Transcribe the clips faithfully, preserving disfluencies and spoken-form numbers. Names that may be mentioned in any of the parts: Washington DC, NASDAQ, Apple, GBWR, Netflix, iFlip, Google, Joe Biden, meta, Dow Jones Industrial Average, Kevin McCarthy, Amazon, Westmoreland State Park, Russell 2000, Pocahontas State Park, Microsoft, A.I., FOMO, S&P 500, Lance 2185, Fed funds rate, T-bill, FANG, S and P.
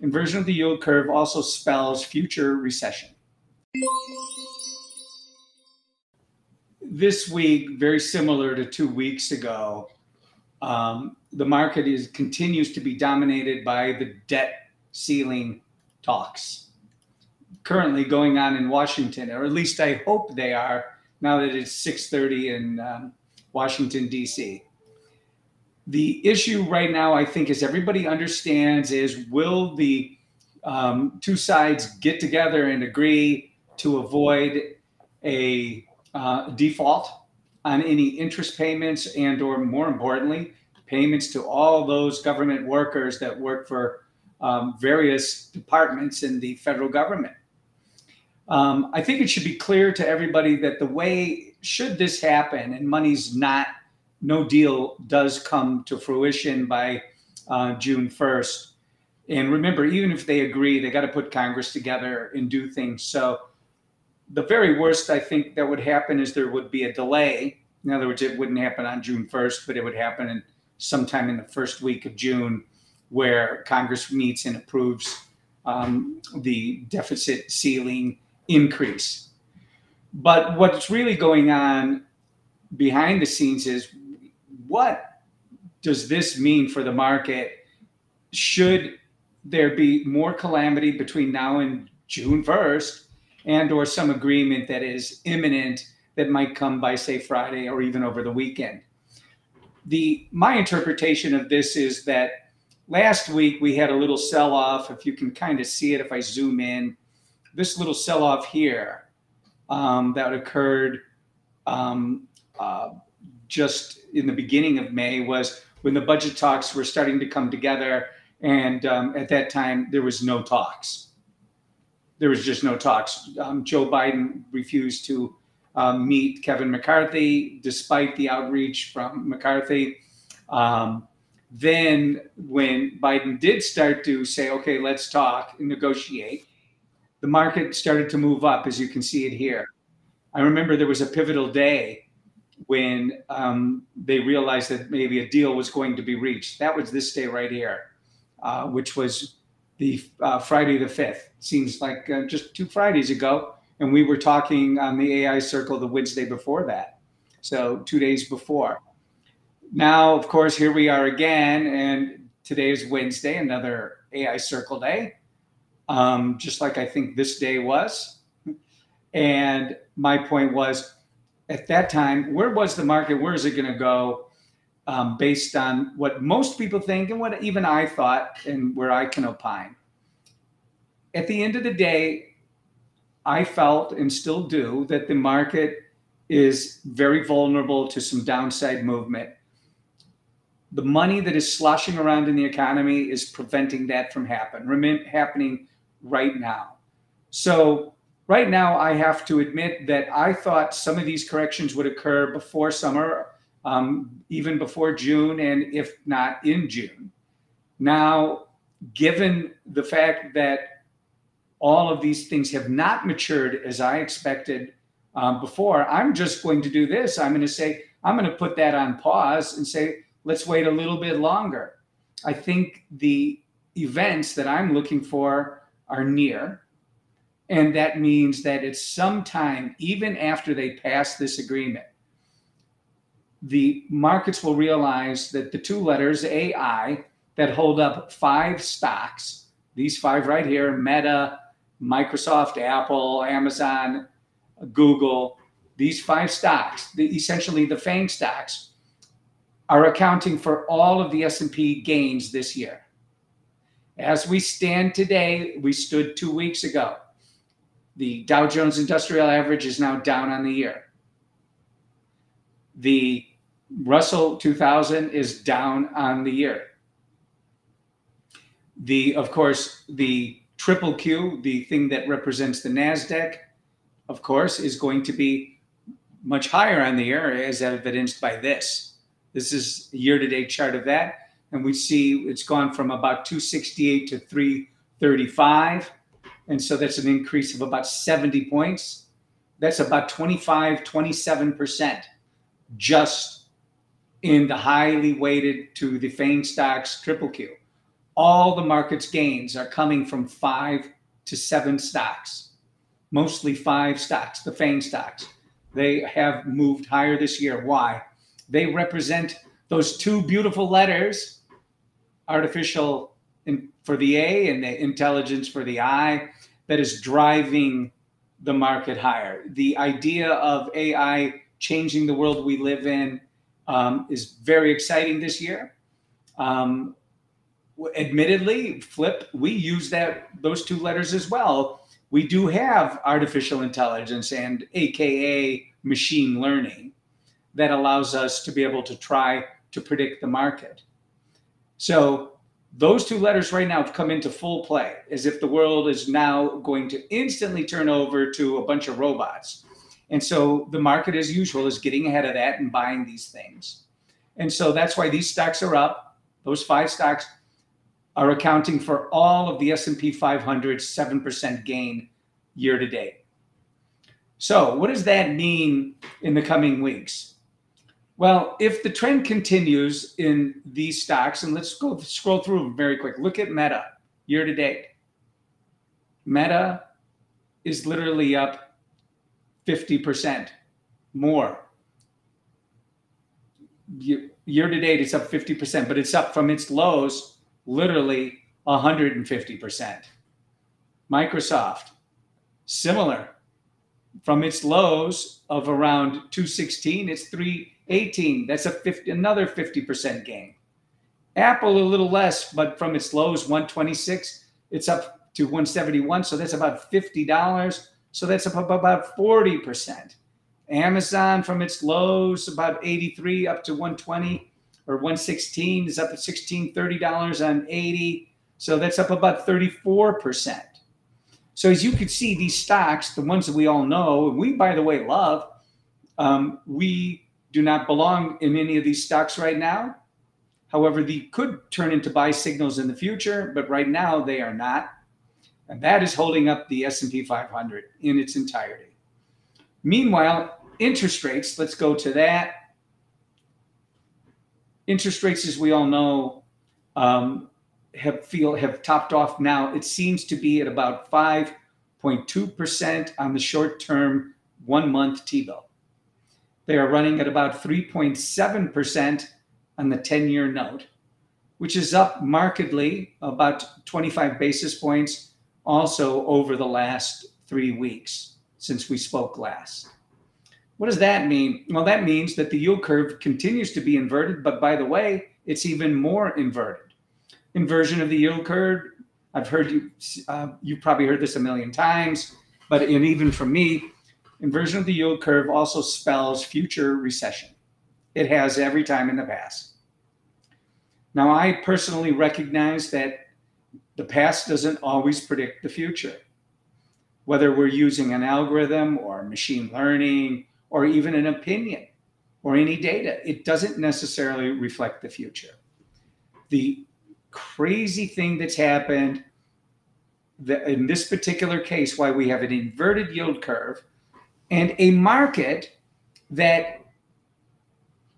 Inversion of the yield curve also spells future recession. This week, very similar to two weeks ago, um, the market is continues to be dominated by the debt ceiling talks currently going on in Washington, or at least I hope they are, now that it's six thirty in um, Washington, D C The issue right now, I think, as everybody understands, is will the um, two sides get together and agree to avoid a uh, default on any interest payments and, or more importantly, payments to all those government workers that work for um, various departments in the federal government. Um, I think it should be clear to everybody that the way should this happen and money's not, no deal does come to fruition by uh, June first. And remember, even if they agree, they got to put Congress together and do things. So the very worst I think that would happen is there would be a delay. In other words, it wouldn't happen on June first, but it would happen in sometime in the first week of June where Congress meets and approves um, the deficit ceiling increase. But what's really going on behind the scenes is what does this mean for the market? Should there be more calamity between now and June first and or some agreement that is imminent that might come by, say, Friday or even over the weekend? The, my interpretation of this is that last week we had a little sell-off. If you can kind of see it, if I zoom in, this little sell-off here um, that occurred um, uh, just in the beginning of May was when the budget talks were starting to come together. And um, at that time, there was no talks. There was just no talks. Um, Joe Biden refused to Uh, meet Kevin McCarthy, despite the outreach from McCarthy. Um, then when Biden did start to say, okay, let's talk and negotiate, the market started to move up, as you can see it here. I remember there was a pivotal day when um, they realized that maybe a deal was going to be reached. That was this day right here, uh, which was the uh, Friday the fifth. Seems like uh, just two Fridays ago. And we were talking on the A I circle the Wednesday before that. So two days before. Now, of course, here we are again. And today is Wednesday, another A I circle day, um, just like I think this day was. And my point was, at that time, where was the market? Where is it going to go um, based on what most people think and what even I thought and where I can opine? At the end of the day, I felt and still do that the market is very vulnerable to some downside movement. The money that is sloshing around in the economy is preventing that from happen, happening right now. So right now, I have to admit that I thought some of these corrections would occur before summer, um, even before June, and if not in June. Now, given the fact that all of these things have not matured as I expected um, before, I'm just going to do this. I'm going to say, I'm going to put that on pause and say, let's wait a little bit longer. I think the events that I'm looking for are near. And that means that at some time, even after they pass this agreement, the markets will realize that the two letters A I that hold up five stocks, these five right here, Meta, Microsoft, Apple, Amazon, Google, these five stocks, the, essentially the FANG stocks, are accounting for all of the S and P gains this year. As we stand today, we stood two weeks ago. The Dow Jones Industrial Average is now down on the year. The Russell two thousand is down on the year. The, of course, the triple Q, the thing that represents the NASDAQ, of course, is going to be much higher on the year, as evidenced by this. This is a year-to-date chart of that. And we see it's gone from about two sixty-eight to three thirty-five. And so that's an increase of about seventy points. That's about twenty-five, twenty-seven percent just in the highly weighted to the FANG stocks triple Q. all the market's gains are coming from five to seven stocks, mostly five stocks, the FANG stocks. They have moved higher this year. Why? They represent those two beautiful letters, artificial in, for the A and the intelligence for the I, that is driving the market higher. The idea of A I changing the world we live in um, is very exciting this year. Um, admittedly, Flip, we use that those two letters as well. We do have artificial intelligence and A K A machine learning that allows us to be able to try to predict the market. So those two letters right now have come into full play, as if the world is now going to instantly turn over to a bunch of robots. And so the market, as usual, is getting ahead of that and buying these things. And so that's why these stocks are up. Those five stocks are accounting for all of the S and P five hundred's seven percent gain year to date. So what does that mean in the coming weeks? Well, if the trend continues in these stocks, and let's go scroll through them very quick. Look at Meta year to date. Meta is literally up fifty percent more. Year to date, it's up fifty percent, but it's up from its lows literally one hundred fifty percent. Microsoft, similar. From its lows of around two sixteen, it's three eighteen. That's a fifty, another fifty percent gain. Apple a little less, but from its lows one twenty-six, it's up to one seventy-one. So that's about fifty dollars. So that's up about forty percent. Amazon from its lows about eighty-three up to one twenty or one sixteen is up at sixteen, thirty dollars on eighty. So that's up about thirty-four percent. So as you can see, these stocks, the ones that we all know, and we, by the way, love, um, we do not belong in any of these stocks right now. However, they could turn into buy signals in the future, but right now they are not. And that is holding up the S and P five hundred in its entirety. Meanwhile, interest rates, let's go to that. Interest rates, as we all know, um, have feel have topped off now. It seems to be at about five point two percent on the short-term one-month T-bill. They are running at about three point seven percent on the ten-year note, which is up markedly about twenty-five basis points also over the last three weeks since we spoke last. What does that mean? Well, that means that the yield curve continues to be inverted, but by the way, it's even more inverted. Inversion of the yield curve. I've heard you, uh, you probably heard this a million times, but and even from me, inversion of the yield curve also spells future recession. It has every time in the past. Now, I personally recognize that the past doesn't always predict the future. Whether we're using an algorithm or machine learning or even an opinion or any data, it doesn't necessarily reflect the future. The crazy thing that's happened that in this particular case, why we have an inverted yield curve and a market that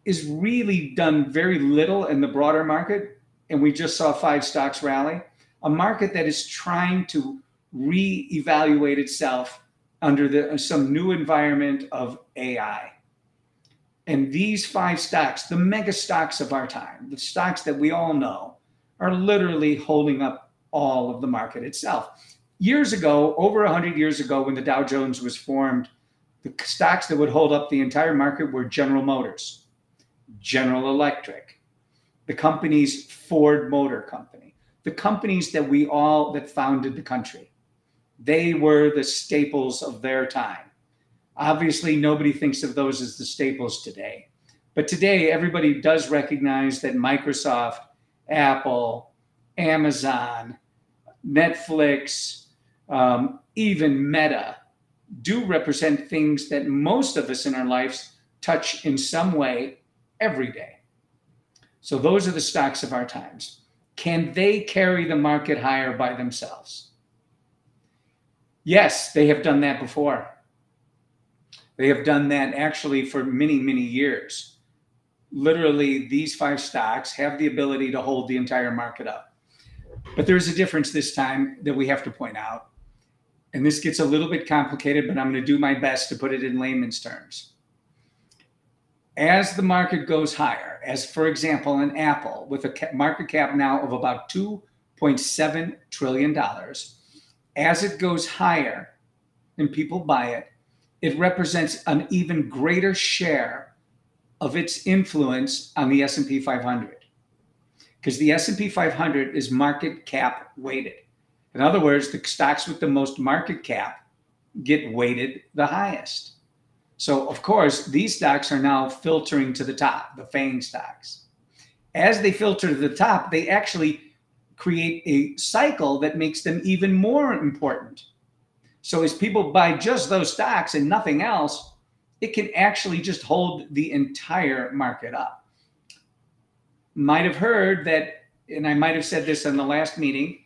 is really done very little in the broader market. And we just saw five stocks rally, a market that is trying to reevaluate itself under the, some new environment of A I. And these five stocks, the mega stocks of our time, the stocks that we all know, are literally holding up all of the market itself. Years ago, over one hundred years ago, when the Dow Jones was formed, the stocks that would hold up the entire market were General Motors, General Electric, the companies Ford Motor Company, the companies that we all, that founded the country. They were the staples of their time. Obviously, nobody thinks of those as the staples today. But today, everybody does recognize that Microsoft, Apple, Amazon, Netflix, um, even Meta do represent things that most of us in our lives touch in some way every day. So those are the stocks of our times. Can they carry the market higher by themselves? Yes, they have done that before. They have done that actually for many, many years. Literally, these five stocks have the ability to hold the entire market up. But there is a difference this time that we have to point out. And this gets a little bit complicated, but I'm going to do my best to put it in layman's terms. As the market goes higher, as for example, in Apple, with a market cap now of about two point seven trillion dollars, as it goes higher and people buy it, it represents an even greater share of its influence on the S and P five hundred. Because the S and P five hundred is market cap weighted. In other words, the stocks with the most market cap get weighted the highest. So, of course, these stocks are now filtering to the top, the FANG stocks. As they filter to the top, they actually create a cycle that makes them even more important. So as people buy just those stocks and nothing else, it can actually just hold the entire market up. Might have heard that, and I might have said this on the last meeting,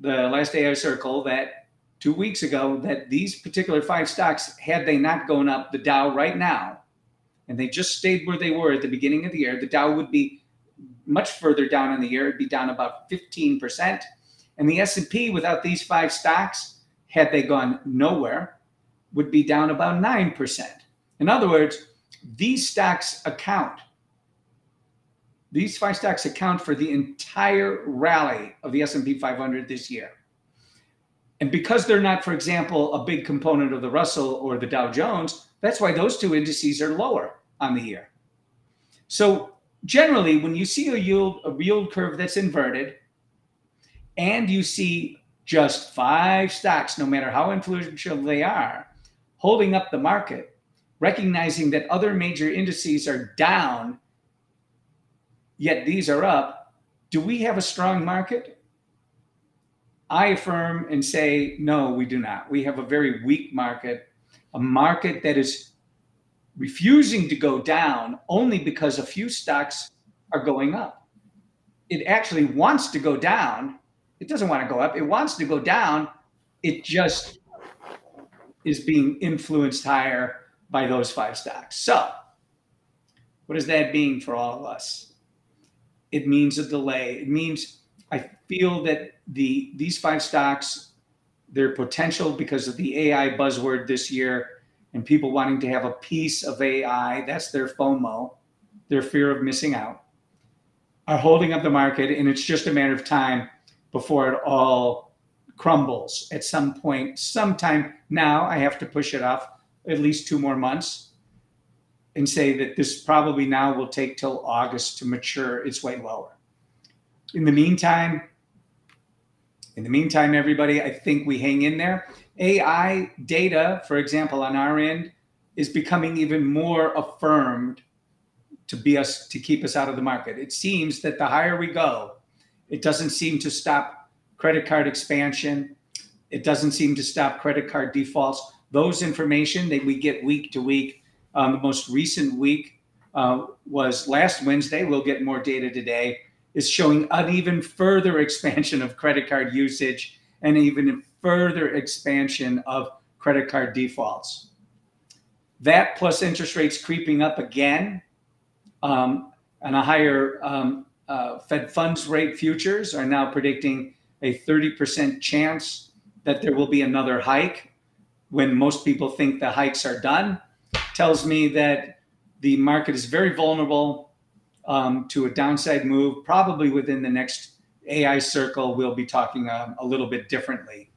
the last A I circle, that two weeks ago, that these particular five stocks, had they not gone up, the Dow right now, and they just stayed where they were at the beginning of the year, the Dow would be much further down in the year. It'd be down about fifteen percent. And the S and P, without these five stocks, had they gone nowhere, would be down about nine percent. In other words, these stocks account, these five stocks account for the entire rally of the S and P five hundred this year. And because they're not, for example, a big component of the Russell or the Dow Jones, that's why those two indices are lower on the year. So generally, when you see a yield, a yield curve that's inverted, and you see just five stocks, no matter how influential they are, holding up the market, recognizing that other major indices are down, yet these are up, do we have a strong market? I affirm and say, no, we do not. We have a very weak market, a market that is refusing to go down only because a few stocks are going up. It actually wants to go down. It doesn't want to go up. It wants to go down. It just is being influenced higher by those five stocks. So what does that mean for all of us? It means a delay. It means I feel that the these five stocks, their potential because of the A I buzzword this year and people wanting to have a piece of A I, that's their FOMO, their fear of missing out, are holding up the market. And it's just a matter of time before it all crumbles at some point. Sometime now, I have to push it off at least two more months and say that this probably now will take till August to mature its way lower. In the meantime, in the meantime, everybody, I think we hang in there. A I data, for example, on our end is becoming even more affirmed to be us, to keep us out of the market. It seems that the higher we go, it doesn't seem to stop credit card expansion. It doesn't seem to stop credit card defaults. Those information that we get week to week, um, the most recent week uh, was last Wednesday, we'll get more data today, is showing an even further expansion of credit card usage and even further expansion of credit card defaults. That plus interest rates creeping up again um, and a higher um, uh, Fed funds rate futures are now predicting a thirty percent chance that there will be another hike when most people think the hikes are done, tells me that the market is very vulnerable um, to a downside move. Probably within the next A I circle, we'll be talking um, a little bit differently